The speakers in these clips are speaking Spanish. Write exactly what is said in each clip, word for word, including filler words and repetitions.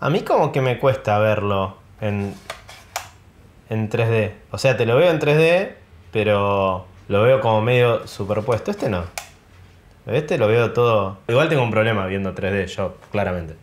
A mí como que me cuesta verlo en, en tres D. O sea, te lo veo en tres D, pero lo veo como medio superpuesto. Este no. Este lo veo todo... Igual tengo un problema viendo tres D, yo, claramente.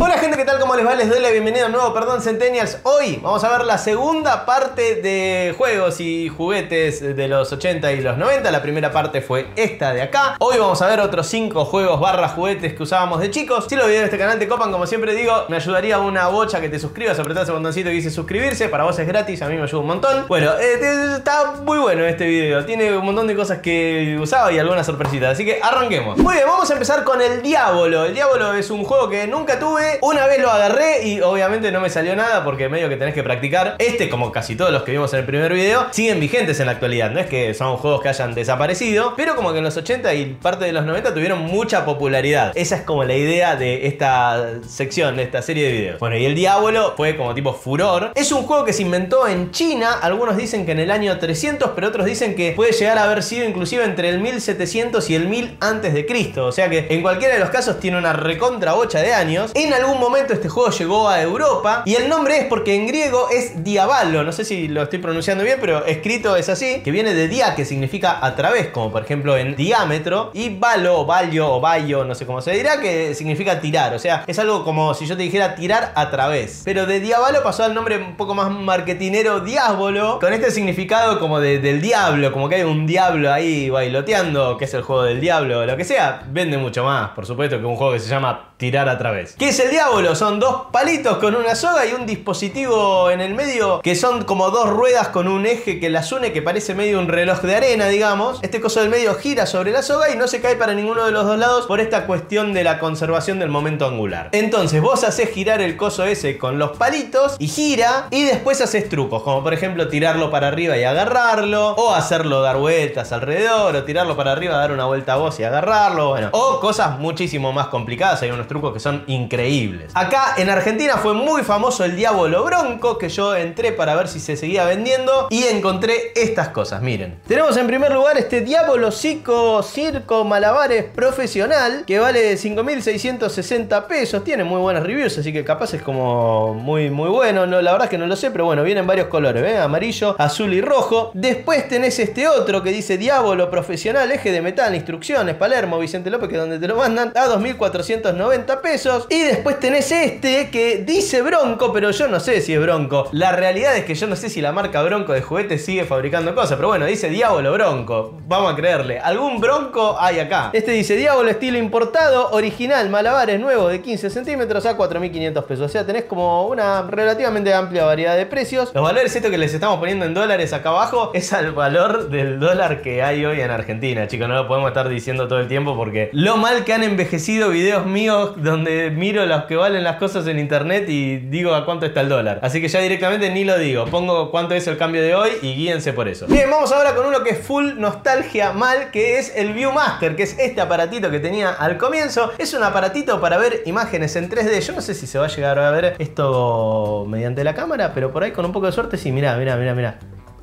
Hola gente, ¿qué tal? ¿Cómo les va? Les doy la bienvenida a un nuevo Perdón Centennials. Hoy vamos a ver la segunda parte de juegos y juguetes de los ochenta y los noventa. La primera parte fue esta de acá. Hoy vamos a ver otros cinco juegos barra juguetes que usábamos de chicos. Si los videos de este canal te copan, como siempre digo, me ayudaría una bocha que te suscribas. Apretás ese botoncito que dice suscribirse. Para vos es gratis, a mí me ayuda un montón. Bueno, eh, está muy bueno este video. Tiene un montón de cosas que usaba y algunas sorpresitas. Así que arranquemos. Muy bien, vamos a empezar con el Diábolo. El Diábolo es un juego que nunca tuve. Una vez lo agarré y obviamente no me salió nada porque medio que tenés que practicar. Este, como casi todos los que vimos en el primer video, siguen vigentes en la actualidad. No es que son juegos que hayan desaparecido, pero como que en los ochenta y parte de los noventa tuvieron mucha popularidad. Esa es como la idea de esta sección, de esta serie de videos. Bueno, y el Diábolo fue como tipo furor. Es un juego que se inventó en China. Algunos dicen que en el año trescientos, pero otros dicen que puede llegar a haber sido inclusive entre el mil setecientos y el mil antes de Cristo. O sea que en cualquiera de los casos tiene una recontra bocha de años. En algún momento este juego llegó a Europa y el nombre es porque en griego es Diábalo, no sé si lo estoy pronunciando bien, pero escrito es así, que viene de dia, que significa a través, como por ejemplo en diámetro, y balo, o valio, o bayo, no sé cómo se dirá, que significa tirar. O sea, es algo como si yo te dijera tirar a través, pero de Diábalo pasó al nombre un poco más marketinero Diábolo, con este significado como de, del diablo, como que hay un diablo ahí bailoteando, que es el juego del diablo, lo que sea. Vende mucho más, por supuesto, que un juego que se llama tirar a través. ¿Qué es el Diábolo? Son dos palitos con una soga y un dispositivo en el medio que son como dos ruedas con un eje que las une, que parece medio un reloj de arena, digamos. Este coso del medio gira sobre la soga y no se cae para ninguno de los dos lados por esta cuestión de la conservación del momento angular. Entonces vos haces girar el coso ese con los palitos y gira, y después haces trucos, como por ejemplo tirarlo para arriba y agarrarlo, o hacerlo dar vueltas alrededor, o tirarlo para arriba, dar una vuelta a vos y agarrarlo, bueno, o cosas muchísimo más complicadas. Hay unos trucos que son increíbles. Increíbles. Acá en Argentina fue muy famoso el Diábolo Bronco, que yo entré para ver si se seguía vendiendo y encontré estas cosas, miren. Tenemos en primer lugar este Diábolo Cico Circo Malabares Profesional, que vale cinco mil seiscientos sesenta pesos, tiene muy buenas reviews, así que capaz es como muy muy bueno, no, la verdad es que no lo sé, pero bueno, vienen varios colores, ¿eh? Amarillo, azul y rojo. Después tenés este otro que dice Diábolo Profesional, eje de metal, instrucciones, Palermo, Vicente López, que es donde te lo mandan, a dos mil cuatrocientos noventa pesos. Y después tenés este que dice Bronco, pero yo no sé si es Bronco. La realidad es que yo no sé si la marca Bronco de juguetes sigue fabricando cosas, pero bueno, dice Diábolo Bronco. Vamos a creerle. Algún Bronco hay acá. Este dice Diábolo estilo importado, original, malabares nuevos de quince centímetros a cuatro mil quinientos pesos. O sea, tenés como una relativamente amplia variedad de precios. Los valores estos que les estamos poniendo en dólares acá abajo es al valor del dólar que hay hoy en Argentina. Chicos, no lo podemos estar diciendo todo el tiempo porque lo mal que han envejecido videos míos donde mi miro los que valen las cosas en internet y digo a cuánto está el dólar. Así que ya directamente ni lo digo. Pongo cuánto es el cambio de hoy y guíense por eso. Bien, vamos ahora con uno que es full nostalgia mal, que es el View-Master, que es este aparatito que tenía al comienzo. Es un aparatito para ver imágenes en tres D. Yo no sé si se va a llegar a ver esto mediante la cámara, pero por ahí con un poco de suerte sí. Mirá, mirá, mirá, mirá.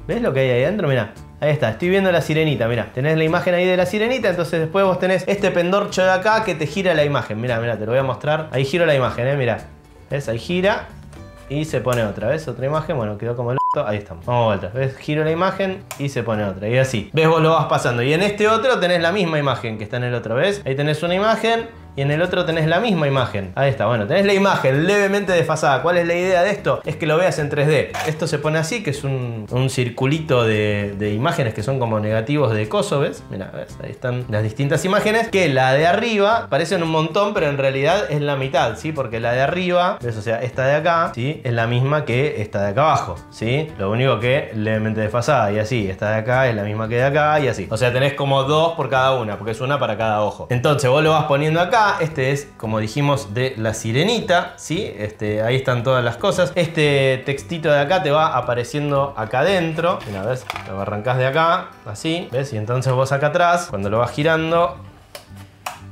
¿Ves lo que hay ahí adentro? Mirá. Ahí está, estoy viendo la sirenita, mirá. Tenés la imagen ahí de la sirenita, entonces después vos tenés este pendorcho de acá que te gira la imagen. Mirá, mirá, te lo voy a mostrar. Ahí giro la imagen, eh, mirá. ¿Ves? Ahí gira y se pone otra, ¿ves? Otra imagen, bueno, quedó como el... Ahí estamos, vamos a vuelta, ves, giro la imagen y se pone otra, y así, ves, vos lo vas pasando. Y en este otro tenés la misma imagen que está en el otro, ves, ahí tenés una imagen y en el otro tenés la misma imagen. Ahí está, bueno, tenés la imagen levemente desfasada. ¿Cuál es la idea de esto? Es que lo veas en tres D. Esto se pone así, que es un, un circulito de, de imágenes que son como negativos de coso, ves, mirá, ves, ahí están las distintas imágenes, que la de arriba parecen un montón, pero en realidad es la mitad, ¿sí? Porque la de arriba, ves, o sea, esta de acá, ¿sí? Es la misma que esta de acá abajo, ¿sí? Lo único que levemente desfasada, y así, esta de acá es la misma que de acá, y así. O sea, tenés como dos por cada una, porque es una para cada ojo. Entonces vos lo vas poniendo acá. Este es, como dijimos, de la sirenita, ¿sí? Este, ahí están todas las cosas. Este textito de acá te va apareciendo acá adentro. Mira, ves, lo arrancás de acá, así, ¿ves? Y entonces vos acá atrás, cuando lo vas girando,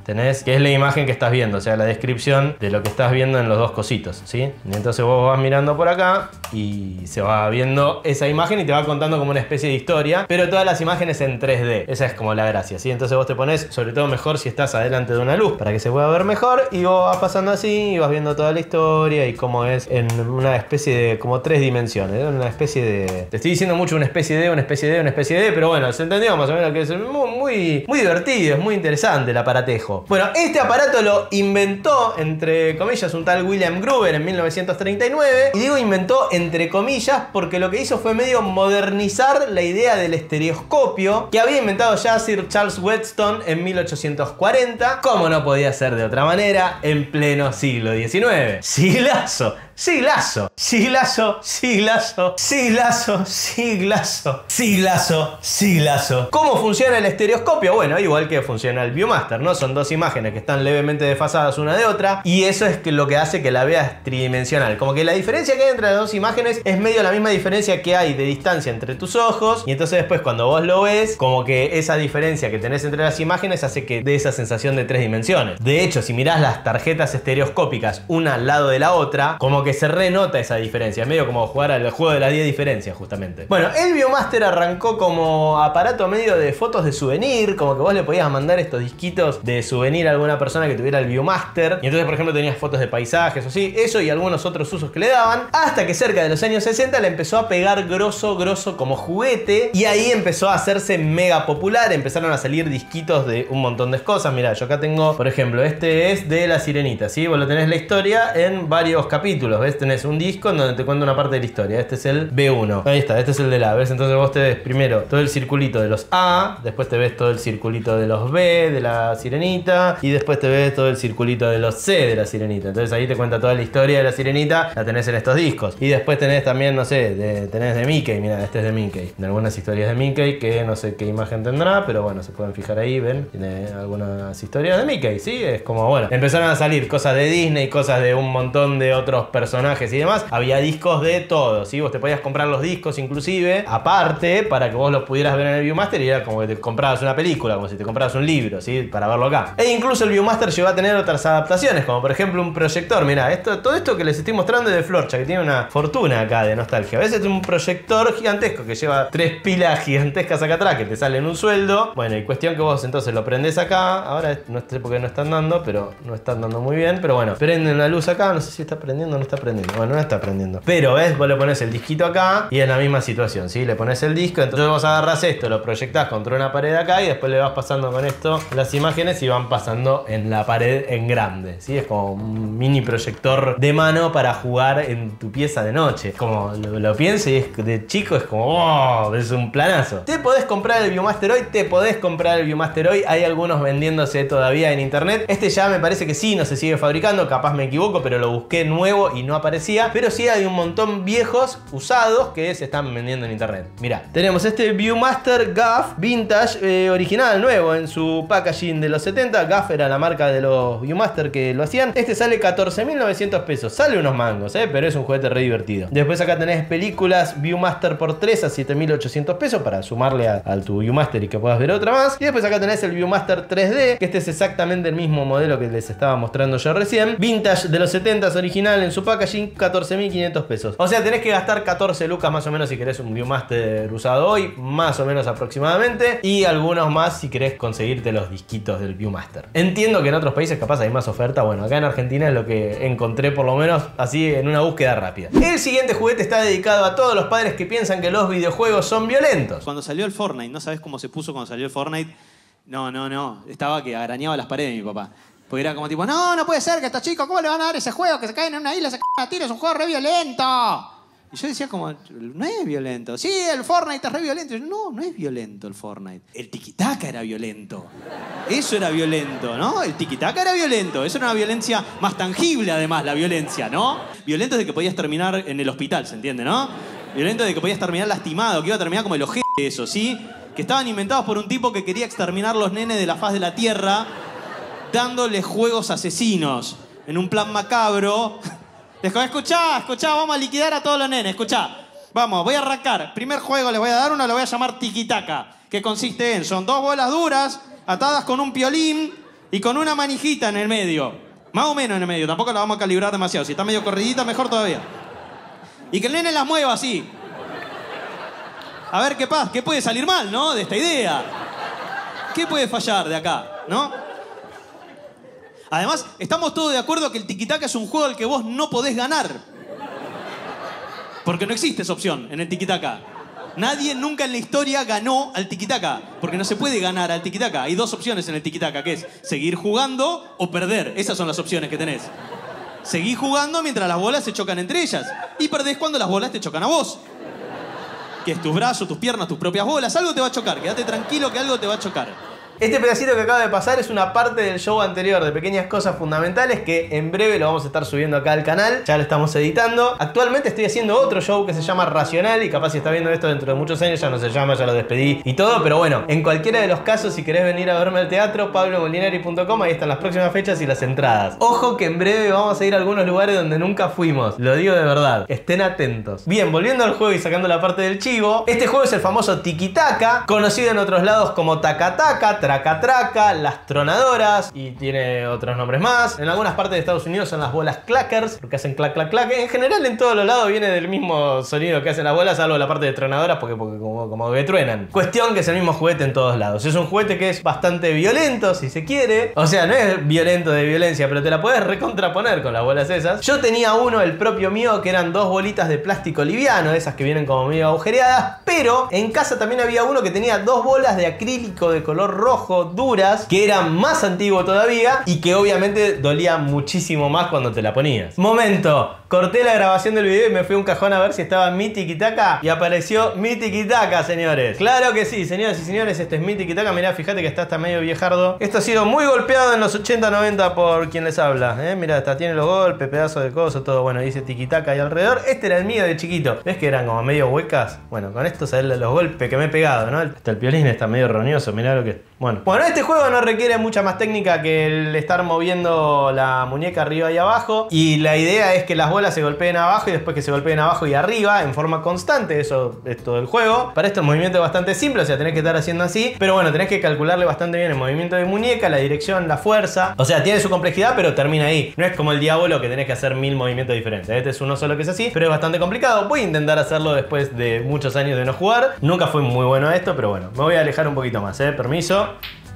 tenés, que es la imagen que estás viendo, o sea, la descripción de lo que estás viendo en los dos cositos, ¿sí? Y entonces vos vas mirando por acá y se va viendo esa imagen y te va contando como una especie de historia, pero todas las imágenes en tres D. Esa es como la gracia, ¿sí? Entonces vos te pones, sobre todo mejor si estás adelante de una luz, para que se pueda ver mejor, y vos vas pasando así y vas viendo toda la historia y cómo es en una especie de, como tres dimensiones, ¿eh? Una especie de... Te estoy diciendo mucho una especie de, una especie de, una especie de, pero bueno, se entendió más o menos que es muy, muy, muy divertido, es muy interesante el aparatejo. Bueno, este aparato lo inventó, entre comillas, un tal William Gruber en mil novecientos treinta y nueve, y digo inventó entre comillas porque lo que hizo fue medio modernizar la idea del estereoscopio que había inventado ya Sir Charles Whetstone en mil ochocientos cuarenta, como no podía ser de otra manera, en pleno siglo diecinueve. Siglazo, siglazo, siglazo, siglazo, siglazo, siglazo, siglazo, siglazo. ¿Cómo funciona el estereoscopio? Bueno, igual que funciona el View-Master, ¿no? Son dos imágenes que están levemente desfasadas una de otra, y eso es lo que hace que la veas tridimensional. Como que la diferencia que hay entre las dos imágenes es medio la misma diferencia que hay de distancia entre tus ojos, y entonces después cuando vos lo ves, como que esa diferencia que tenés entre las imágenes hace que dé esa sensación de tres dimensiones. De hecho, si mirás las tarjetas estereoscópicas una al lado de la otra, como que se renota esa diferencia, es medio como jugar al juego de las diez diferencias justamente. Bueno, el View-Master arrancó como aparato medio de fotos de souvenir, como que vos le podías mandar estos disquitos de souvenir a alguna persona que tuviera el View-Master, y entonces por ejemplo tenías fotos de paisajes o sí, eso y algunos otros usos que le daban, hasta que cerca de los años sesenta le empezó a pegar grosso, grosso como juguete, y ahí empezó a hacerse mega popular, empezaron a salir disquitos de un montón de cosas. Mirá, yo acá tengo, por ejemplo, este es de La Sirenita, ¿sí? Vos lo tenés la historia en varios capítulos, ¿ves? Tenés un disco en donde te cuento una parte de la historia, este es el B uno, ahí está, este es el de la, ¿ves? Entonces vos te ves primero todo el circulito de los A, después te ves todo el circulito de los B, de La Sirenita, y después te ves todo el circulito de los C de La Sirenita, entonces ahí te cuenta toda la historia de La Sirenita, la tenés en estos discos, y después tenés también, no sé, de, tenés de Mickey, mirá, este es de Mickey, de algunas historias de Mickey, que no sé qué imagen tendrá, pero bueno, se pueden fijar ahí, ven, tiene algunas historias de Mickey, ¿sí? Es como, bueno, empezaron a salir cosas de Disney, cosas de un montón de otros personajes y demás, había discos de todo, ¿sí? Vos te podías comprar los discos inclusive, aparte, para que vos los pudieras ver en el View-Master, y era como que te comprabas una película, como si te comprabas un libro, ¿sí? Para verlo acá. E incluso el View-Master llegó a tener otras adaptaciones, como por ejemplo un proyector, mirá, esto, todo esto que les estoy mostrando es de Florcha, que tiene una fortuna acá de nostalgia. A veces es un proyector gigantesco que lleva tres pilas gigantescas acá atrás, que te salen un sueldo, bueno, y cuestión que vos entonces lo prendés acá, ahora no sé por qué no están dando, pero no están dando muy bien, pero bueno, prenden la luz acá, no sé si está prendiendo o no está prendiendo, bueno, no está prendiendo, pero ves, vos le pones el disquito acá y es la misma situación, ¿sí? Le pones el disco, entonces vos agarras esto, lo proyectás contra una pared acá y después le vas pasando con esto las imágenes y van pasando en la pared en grande, ¿sí? Es como un mini proyector de mano para jugar en tu pieza de noche, como lo, lo pienso y es de chico es como wow, es un planazo. Te podés comprar el View-Master hoy, te podés comprar el View-Master hoy, hay algunos vendiéndose todavía en internet, este ya me parece que sí, no se sigue fabricando, capaz me equivoco, pero lo busqué nuevo y no aparecía, pero sí hay un montón viejos usados que se están vendiendo en internet. Mirá, tenemos este View-Master G A F vintage, eh, original, nuevo, en su packaging de los setenta, G A F era la marca de los View-Master que lo hacían, este sale catorce mil novecientos pesos, sale unos mangos, eh, pero es un juguete re divertido. Después acá tenés películas View-Master por tres a siete mil ochocientos pesos para sumarle al tu View-Master y que puedas ver otra más, y después acá tenés el View-Master tres D, que este es exactamente el mismo modelo que les estaba mostrando yo recién, vintage de los setenta, original en su packaging, catorce mil quinientos pesos, o sea tenés que gastar catorce lucas más o menos si querés un View-Master usado hoy, más o menos aproximadamente, y algunos más si querés conseguirte los disquitos del View-Master. Entiendo que en otros países capaz hay más oferta, bueno, acá en Argentina es lo que encontré por lo menos así en una búsqueda rápida. El siguiente juguete está dedicado a todos los padres que piensan que los videojuegos son violentos. Cuando salió el Fortnite, ¿no sabés cómo se puso cuando salió el Fortnite? No, no, no, estaba que arañaba las paredes mi papá. Porque era como tipo, no, no puede ser que estos chicos, ¿cómo le van a dar ese juego? Que se caen en una isla, se caen a tiros, es un juego re violento. Y yo decía como, no es violento. Sí, el Fortnite es re violento. Y yo, no, no es violento el Fortnite. El Tiki-Taka era violento. Eso era violento, ¿no? El Tiki-Taka era violento. Eso era una violencia más tangible, además, la violencia, ¿no? Violento es de que podías terminar en el hospital, ¿se entiende, no? Violento es de que podías terminar lastimado, que iba a terminar como el ojete, eso, ¿sí? Que estaban inventados por un tipo que quería exterminar los nenes de la faz de la tierra dándoles juegos asesinos en un plan macabro. Escuchá, escuchá, vamos a liquidar a todos los nenes, escuchá. Vamos, voy a arrancar. Primer juego les voy a dar uno, lo voy a llamar Tiki-Taka, que consiste en, son dos bolas duras atadas con un piolín y con una manijita en el medio. Más o menos en el medio, tampoco la vamos a calibrar demasiado. Si está medio corridita, mejor todavía. Y que el nene las mueva así. A ver qué pasa, qué puede salir mal, ¿no? De esta idea. ¿Qué puede fallar de acá, no? Además, estamos todos de acuerdo que el tiki-taka es un juego al que vos no podés ganar. Porque no existe esa opción en el tiki-taka. Nadie nunca en la historia ganó al tiki-taka, porque no se puede ganar al tiki-taka. Hay dos opciones en el tiki-taka, que es seguir jugando o perder. Esas son las opciones que tenés. Seguís jugando mientras las bolas se chocan entre ellas. Y perdés cuando las bolas te chocan a vos. Que es tus brazos, tus piernas, tus propias bolas. Algo te va a chocar, quédate tranquilo que algo te va a chocar. Este pedacito que acaba de pasar es una parte del show anterior de pequeñas cosas fundamentales que en breve lo vamos a estar subiendo acá al canal. Ya lo estamos editando. Actualmente estoy haciendo otro show que se llama Racional y capaz si estás viendo esto dentro de muchos años ya no se llama, ya lo despedí y todo. Pero bueno, en cualquiera de los casos, si querés venir a verme al teatro, pablo molinari punto com, ahí están las próximas fechas y las entradas. Ojo que en breve vamos a ir a algunos lugares donde nunca fuimos. Lo digo de verdad, estén atentos. Bien, volviendo al juego y sacando la parte del chivo. Este juego es el famoso tiki-taka, conocido en otros lados como taka-taka, traca-traca, las tronadoras y tiene otros nombres más. En algunas partes de Estados Unidos son las bolas clackers, porque hacen clac, clac, clac. En general en todos los lados viene del mismo sonido que hacen las bolas, salvo la parte de tronadoras porque, porque como, como que truenan. Cuestión que es el mismo juguete en todos lados. Es un juguete que es bastante violento, si se quiere. O sea, no es violento de violencia, pero te la puedes recontraponer con las bolas esas. Yo tenía uno, el propio mío, que eran dos bolitas de plástico liviano, esas que vienen como medio agujereadas, pero en casa también había uno que tenía dos bolas de acrílico de color rojo, duras, que era más antiguo todavía y que obviamente dolía muchísimo más cuando te la ponías. Momento, corté la grabación del video y me fui a un cajón a ver si estaba mi tiki-taka y apareció mi tiki-taka, señores. Claro que sí, señoras y señores, este es mi tiki-taka. Mirá, fíjate que está hasta medio viejardo. Esto ha sido muy golpeado en los ochenta, noventa por quien les habla, ¿eh? Mirá, hasta tiene los golpes, pedazos de cosas, todo. Bueno, dice tiki-taka ahí alrededor. Este era el mío de chiquito. ¿Ves que eran como medio huecas? Bueno, con esto salen los golpes que me he pegado, ¿no? Hasta el piolín está medio roñoso, mirá lo que... Bueno. bueno, este juego no requiere mucha más técnica que el estar moviendo la muñeca arriba y abajo. Y la idea es que las bolas se golpeen abajo y después que se golpeen abajo y arriba en forma constante. Eso es todo el juego. Para esto el movimiento es bastante simple, o sea, tenés que estar haciendo así. Pero bueno, tenés que calcularle bastante bien el movimiento de muñeca, la dirección, la fuerza. O sea, tiene su complejidad, pero termina ahí. No es como el Diábolo que tenés que hacer mil movimientos diferentes. Este es uno solo que es así, pero es bastante complicado. Voy a intentar hacerlo después de muchos años de no jugar. Nunca fui muy bueno a esto, pero bueno, me voy a alejar un poquito más, ¿eh? Permiso.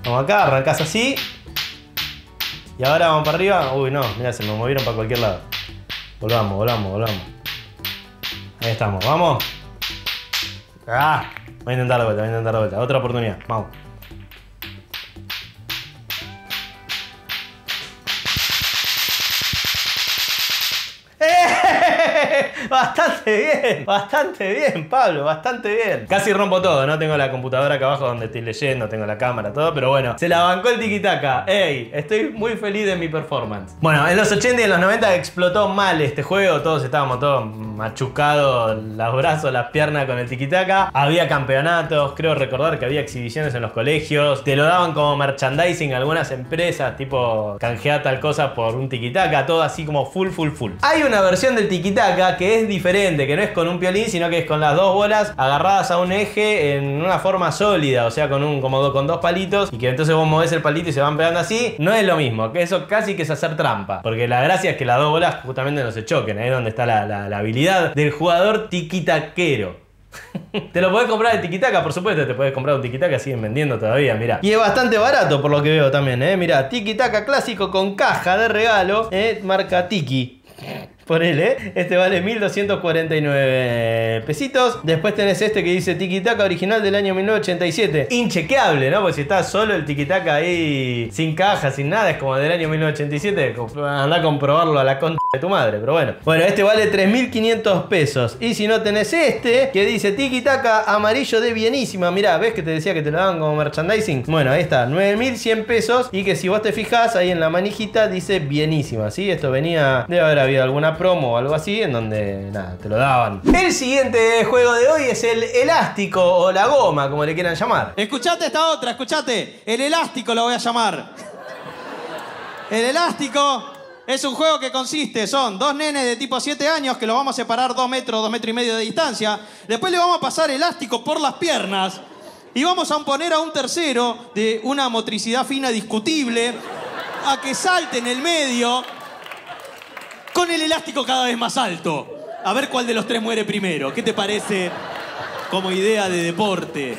Vamos acá, arrancás así. Y ahora vamos para arriba. Uy, no, mirá, se me movieron para cualquier lado. Volvamos, volvamos, volvamos. Ahí estamos, vamos. ¡Ah! Voy a intentar de vuelta, voy a intentar de vuelta. Otra oportunidad, vamos. Bastante bien, bastante bien, Pablo, bastante bien. Casi rompo todo, no tengo la computadora acá abajo donde estoy leyendo, tengo la cámara, todo, pero bueno, se la bancó el tiki-taka. Ey, estoy muy feliz de mi performance. Bueno, en los ochenta y en los noventa explotó mal este juego, todos estábamos todos machucados, los brazos, las piernas con el tiki-taka. Había campeonatos, creo recordar que había exhibiciones en los colegios, te lo daban como merchandising a algunas empresas, tipo canjea tal cosa por un tiki-taka, todo así como full, full, full. Hay una versión del tiki-taka que es diferente, que no es con un piolín, sino que es con las dos bolas agarradas a un eje en una forma sólida, o sea, con un como do, con dos palitos, y que entonces vos movés el palito y se van pegando así. No es lo mismo, que eso casi que es hacer trampa, porque la gracia es que las dos bolas justamente no se choquen, ahí es donde está la, la, la habilidad del jugador tiki-taquero. Te lo podés comprar de tiki-taka, por supuesto, te podés comprar un tiki-taka, siguen vendiendo todavía, mirá. Y es bastante barato por lo que veo también, eh, mirá, tiki-taka clásico con caja de regalo, eh, marca Tiki. Por él, ¿eh? Este vale mil doscientos cuarenta y nueve pesitos. Después tenés este que dice tiki-taka original del año mil novecientos ochenta y siete. Inchequeable, ¿no? Porque si está solo el tiki-taka ahí, sin caja, sin nada, es como del año mil novecientos ochenta y siete. Andá a comprobarlo a la concha de tu madre, pero bueno. Bueno, este vale tres mil quinientos pesos. Y si no tenés este, que dice tiki-taka amarillo de bienísima. Mirá, ¿ves que te decía que te lo daban como merchandising? Bueno, ahí está, nueve mil cien pesos. Y que si vos te fijás, ahí en la manijita dice bienísima, ¿sí? Esto venía, debe haber habido alguna promo o algo así, en donde, nada, te lo daban. El siguiente juego de hoy es el elástico o la goma, como le quieran llamar. Escuchate esta otra, escuchate. El elástico lo voy a llamar. El elástico es un juego que consiste, son dos nenes de tipo siete años que los vamos a separar dos metros, dos metros y medio de distancia. Después le vamos a pasar elástico por las piernas y vamos a poner a un tercero de una motricidad fina discutible a que salte en el medio con el elástico cada vez más alto. A ver cuál de los tres muere primero. ¿Qué te parece como idea de deporte?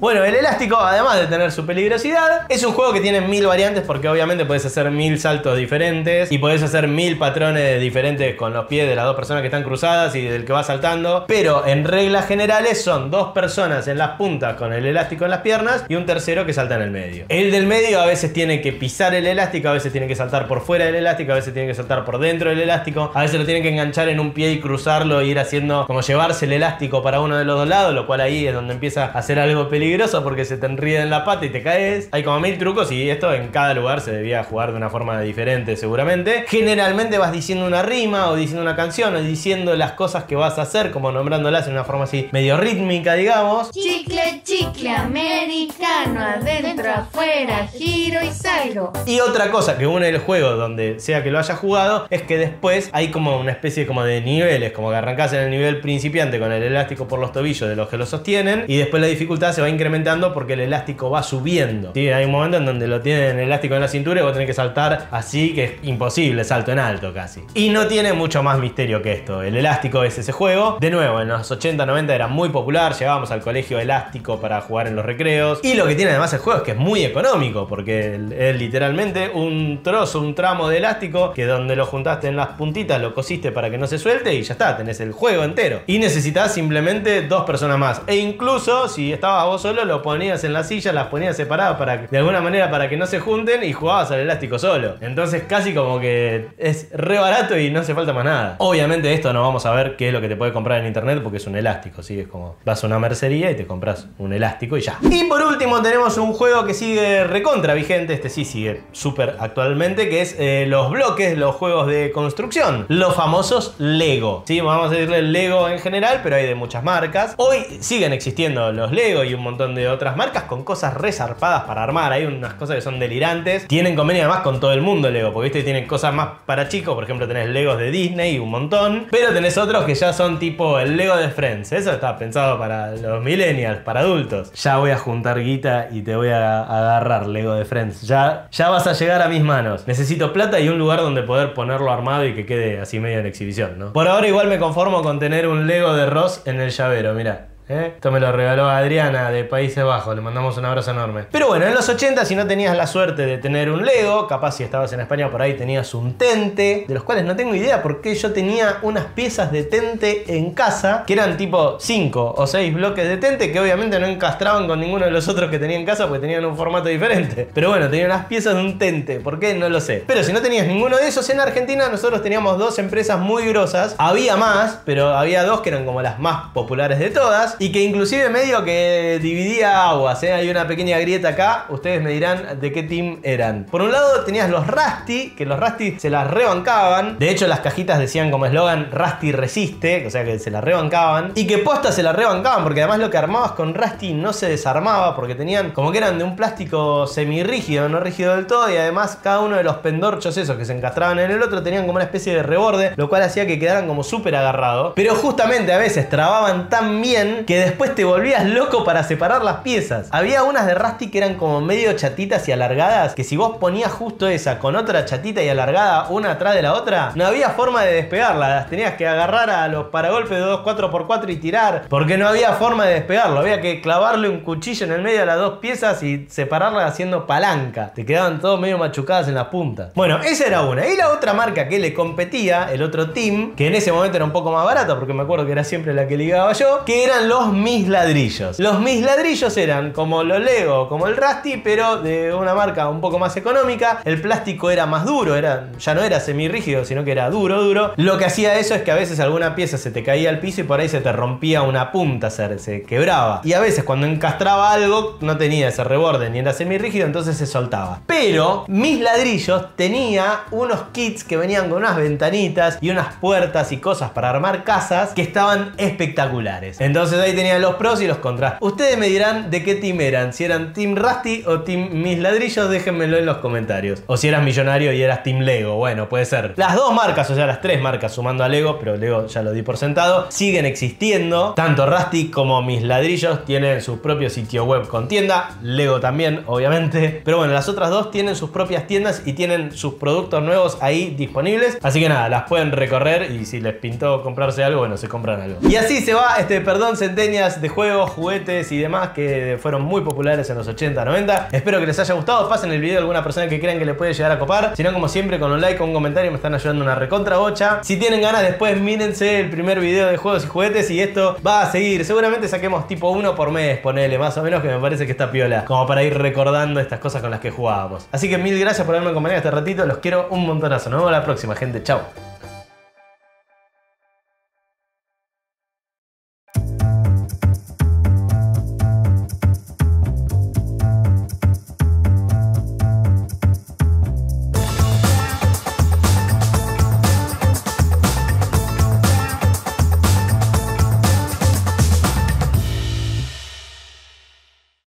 Bueno, el elástico, además de tener su peligrosidad, es un juego que tiene mil variantes porque obviamente podés hacer mil saltos diferentes y podés hacer mil patrones diferentes con los pies de las dos personas que están cruzadas y del que va saltando. Pero en reglas generales son dos personas en las puntas con el elástico en las piernas y un tercero que salta en el medio. El del medio a veces tiene que pisar el elástico, a veces tiene que saltar por fuera del elástico, a veces tiene que saltar por dentro del elástico, a veces lo tienen que enganchar en un pie y cruzarlo e ir haciendo como llevarse el elástico para uno de los dos lados, lo cual ahí es donde empieza a hacer algo peligroso. Peligroso porque se te enreda en la pata y te caes. Hay como mil trucos y esto en cada lugar se debía jugar de una forma diferente seguramente. Generalmente vas diciendo una rima o diciendo una canción o diciendo las cosas que vas a hacer, como nombrándolas en una forma así medio rítmica, digamos. Chicle, chicle, americano, adentro, afuera, giro y salgo. Y otra cosa que une el juego donde sea que lo hayas jugado es que después hay como una especie como de niveles, como que arrancás en el nivel principiante con el elástico por los tobillos de los que lo sostienen y después la dificultad se va incrementando porque el elástico va subiendo. Sí, hay un momento en donde lo tienen el elástico en la cintura y vos tenés que saltar así que es imposible, salto en alto casi. Y no tiene mucho más misterio que esto. El elástico es ese juego. De nuevo, en los ochenta, noventa era muy popular, llevábamos al colegio elástico para jugar en los recreos. Y lo que tiene además el juego es que es muy económico porque es literalmente un trozo, un tramo de elástico que donde lo juntaste en las puntitas lo cosiste para que no se suelte y ya está, tenés el juego entero. Y necesitas simplemente dos personas más. E incluso si estabas vos solo lo ponías en la silla, las ponías separadas para, de alguna manera para que no se junten y jugabas al elástico solo. Entonces casi como que es re barato y no hace falta más nada. Obviamente esto no vamos a ver qué es lo que te puede comprar en internet porque es un elástico, ¿sí? Es como vas a una mercería y te compras un elástico y ya. Y por último tenemos un juego que sigue recontra vigente, este sí sigue súper actualmente, que es eh, los bloques, los juegos de construcción, los famosos LEGO. Sí, vamos a decirle LEGO en general, pero hay de muchas marcas. Hoy siguen existiendo los LEGO y un Un montón de otras marcas con cosas resarpadas para armar. Hay unas cosas que son delirantes. Tienen convenio además con todo el mundo LEGO, porque viste tienen cosas más para chicos. Por ejemplo, tenés LEGOs de Disney, un montón. Pero tenés otros que ya son tipo el LEGO de Friends. Eso está pensado para los millennials, para adultos. Ya voy a juntar guita y te voy a agarrar LEGO de Friends. Ya, ya vas a llegar a mis manos. Necesito plata y un lugar donde poder ponerlo armado y que quede así medio en exhibición, ¿no? Por ahora igual me conformo con tener un LEGO de Ross en el llavero, mirá. ¿Eh? Esto me lo regaló Adriana de Países Bajos, le mandamos un abrazo enorme. Pero bueno, en los ochenta si no tenías la suerte de tener un LEGO, capaz si estabas en España por ahí tenías un Tente, de los cuales no tengo idea porque yo tenía unas piezas de Tente en casa, que eran tipo cinco o seis bloques de Tente, que obviamente no encastraban con ninguno de los otros que tenía en casa porque tenían un formato diferente. Pero bueno, tenía unas piezas de un Tente, ¿por qué? No lo sé. Pero si no tenías ninguno de esos, en Argentina nosotros teníamos dos empresas muy grosas. Había más, pero había dos que eran como las más populares de todas. Y que inclusive medio que dividía aguas, ¿eh? Hay una pequeña grieta acá. Ustedes me dirán de qué team eran. Por un lado tenías los Rasti, que los Rasti se las rebancaban. De hecho las cajitas decían como eslogan Rasti resiste, o sea que se las rebancaban. Y que posta se las rebancaban porque además lo que armabas con Rasti no se desarmaba, porque tenían como que eran de un plástico semirrígido, no rígido del todo. Y además cada uno de los pendorchos esos que se encastraban en el otro tenían como una especie de reborde, lo cual hacía que quedaran como súper agarrados. Pero justamente a veces trababan tan bien que después te volvías loco para separar las piezas. Había unas de Rasti que eran como medio chatitas y alargadas, que si vos ponías justo esa con otra chatita y alargada una atrás de la otra, no había forma de despegarla. Las tenías que agarrar a los paragolpes de dos cuatro por cuatro y tirar, porque no había forma de despegarlo. Había que clavarle un cuchillo en el medio a las dos piezas y separarlas haciendo palanca. Te quedaban todos medio machucadas en las puntas. Bueno, esa era una. Y la otra marca que le competía, el otro team, que en ese momento era un poco más barata, porque me acuerdo que era siempre la que ligaba yo, que eran los Mis Ladrillos. Los Mis Ladrillos eran como los LEGO, como el Rasti, pero de una marca un poco más económica. El plástico era más duro, era, ya no era semirrígido, sino que era duro, duro. Lo que hacía eso es que a veces alguna pieza se te caía al piso y por ahí se te rompía una punta, se, se quebraba. Y a veces cuando encastraba algo no tenía ese reborde ni era semirrígido, entonces se soltaba. Pero Mis Ladrillos tenía unos kits que venían con unas ventanitas y unas puertas y cosas para armar casas que estaban espectaculares. Entonces ahí tenían los pros y los contras. Ustedes me dirán de qué team eran, si eran team Rasti o team Mis Ladrillos, déjenmelo en los comentarios. O si eras millonario y eras team LEGO, bueno, puede ser. Las dos marcas, o sea, las tres marcas sumando a LEGO, pero LEGO ya lo di por sentado, siguen existiendo. Tanto Rasti como Mis Ladrillos tienen su propio sitio web con tienda, LEGO también, obviamente. Pero bueno, las otras dos tienen sus propias tiendas y tienen sus productos nuevos ahí disponibles. Así que nada, las pueden recorrer y si les pintó comprarse algo, bueno, se compran algo. Y así se va este perdón Centennials de juegos, juguetes y demás que fueron muy populares en los ochenta, noventa. Espero que les haya gustado. Pasen el video a alguna persona que crean que le puede llegar a copar. Si no, como siempre, con un like o un comentario me están ayudando una recontra bocha. Si tienen ganas, después mírense el primer video de juegos y juguetes y esto va a seguir. Seguramente saquemos tipo uno por mes, ponele, más o menos, que me parece que está piola, como para ir recordando estas cosas con las que jugábamos. Así que mil gracias por haberme acompañado este ratito. Los quiero un montonazo. Nos vemos la próxima, gente. Chau.